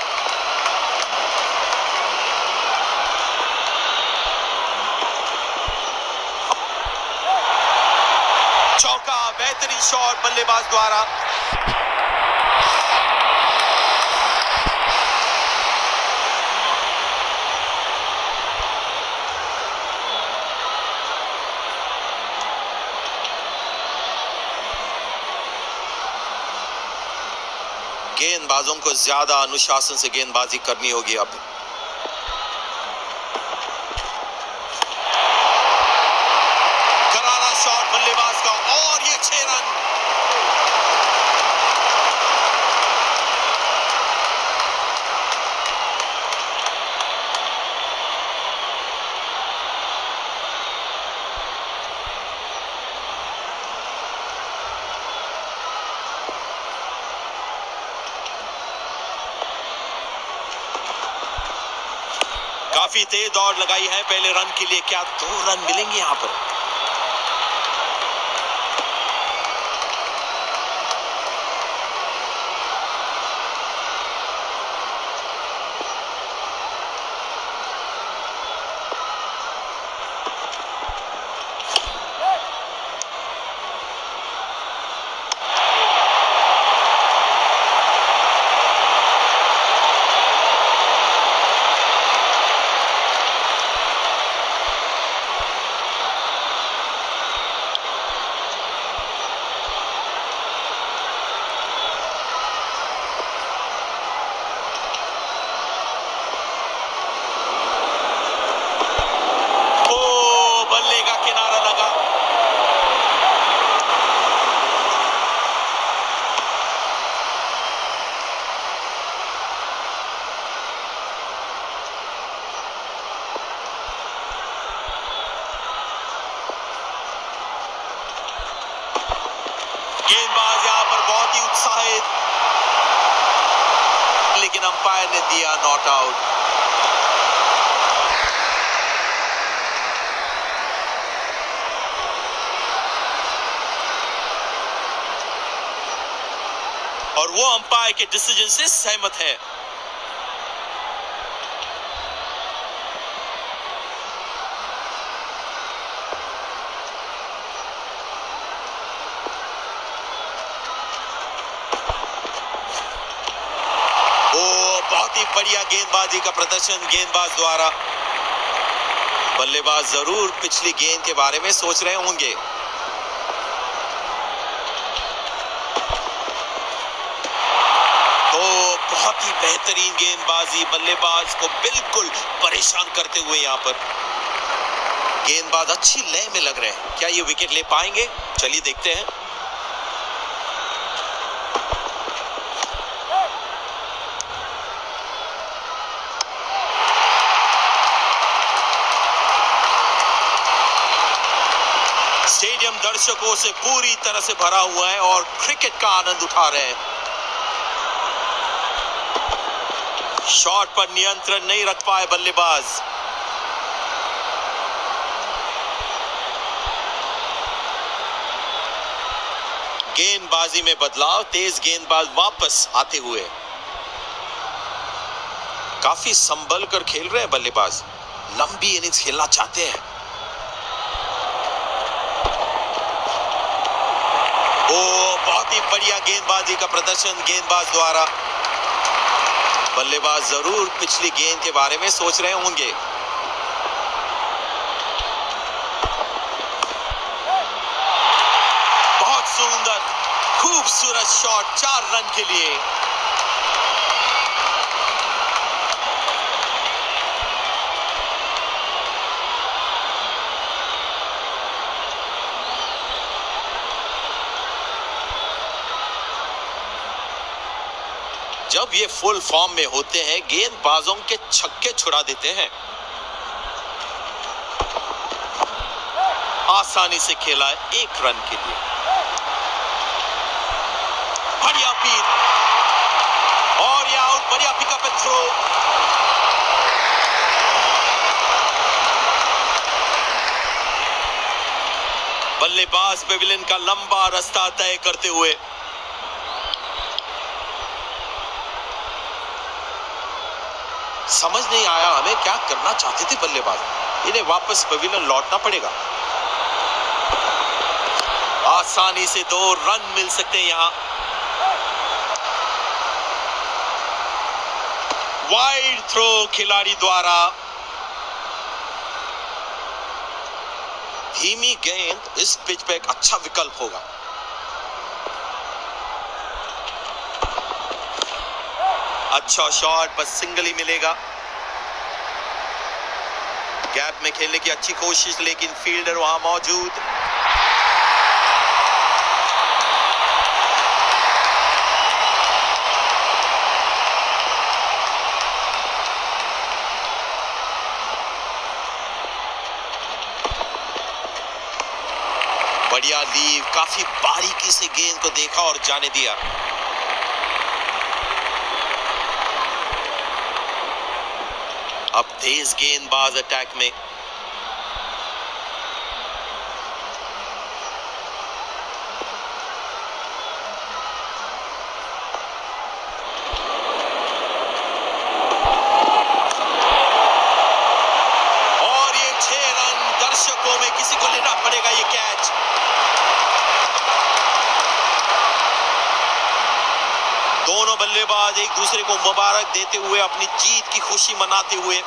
चौका, बेहतरीन शॉट बल्लेबाज द्वारा। गेंदबाजों को ज्यादा अनुशासन से गेंदबाजी करनी होगी अब। काफी तेज दौड़ लगाई है पहले रन के लिए। क्या 2 रन मिलेंगे यहां पर? अंपायर ने दिया नॉट आउट। और वो अंपायर के डिसीजन से सहमत है। बहुत ही बढ़िया गेंदबाजी का प्रदर्शन गेंदबाज द्वारा। बल्लेबाज जरूर पिछली गेंद के बारे में सोच रहे होंगे। तो बहुत ही बेहतरीन गेंदबाजी, बल्लेबाज को बिल्कुल परेशान करते हुए। यहाँ पर गेंदबाज अच्छी लय में लग रहे हैं। क्या ये विकेट ले पाएंगे? चलिए देखते हैं। स्टेडियम दर्शकों से पूरी तरह से भरा हुआ है और क्रिकेट का आनंद उठा रहे हैं। शॉट पर नियंत्रण नहीं रख पाए बल्लेबाज। गेंदबाजी में बदलाव, तेज गेंदबाज वापस आते हुए। काफी संभल कर खेल रहे हैं बल्लेबाज, लंबी इनिंग्स खेलना चाहते हैं। बहुत ही बढ़िया गेंदबाजी का प्रदर्शन गेंदबाज द्वारा। बल्लेबाज जरूर पिछली गेंद के बारे में सोच रहे होंगे। बहुत सुंदर, खूबसूरत शॉट 4 रन के लिए। जब ये फुल फॉर्म में होते हैं गेंदबाजों के छक्के छुड़ा देते हैं। आसानी से खेला 1 रन के लिए। बढ़िया पिच और ये आउट, बढ़िया पिकअप एंड थ्रो। बल्लेबाज पेविलियन का लंबा रास्ता तय करते हुए। समझ नहीं आया हमें क्या करना चाहते थे बल्लेबाज। इन्हें वापस पवेलियन लौटना पड़ेगा। आसानी से 2 रन मिल सकते हैं यहां। वाइड थ्रो खिलाड़ी द्वारा। धीमी गेंद इस पिच पे एक अच्छा विकल्प होगा। अच्छा शॉट पर सिंगल ही मिलेगा। गैप में खेलने की अच्छी कोशिश, लेकिन फील्डर वहां मौजूद। बढ़िया लीव, काफी बारीकी से गेंद को देखा और जाने दिया। अब तेज गेंदबाज अटैक में। और ये 6 रन। दर्शकों में किसी को लेना पड़ेगा ये कैच। दोनों बल्लेबाज एक दूसरे को मुबारक देते हुए अपनी जीत की खुशी मनाते हुए।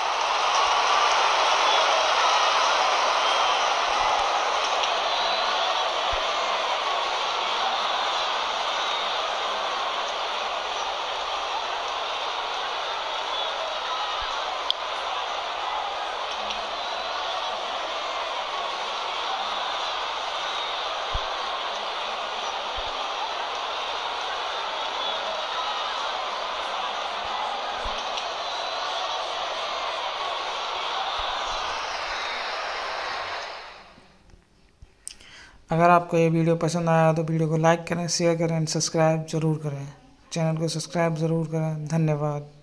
अगर आपको ये वीडियो पसंद आया तो वीडियो को लाइक करें, शेयर करें, सब्सक्राइब जरूर करें। चैनल को सब्सक्राइब जरूर करें। धन्यवाद।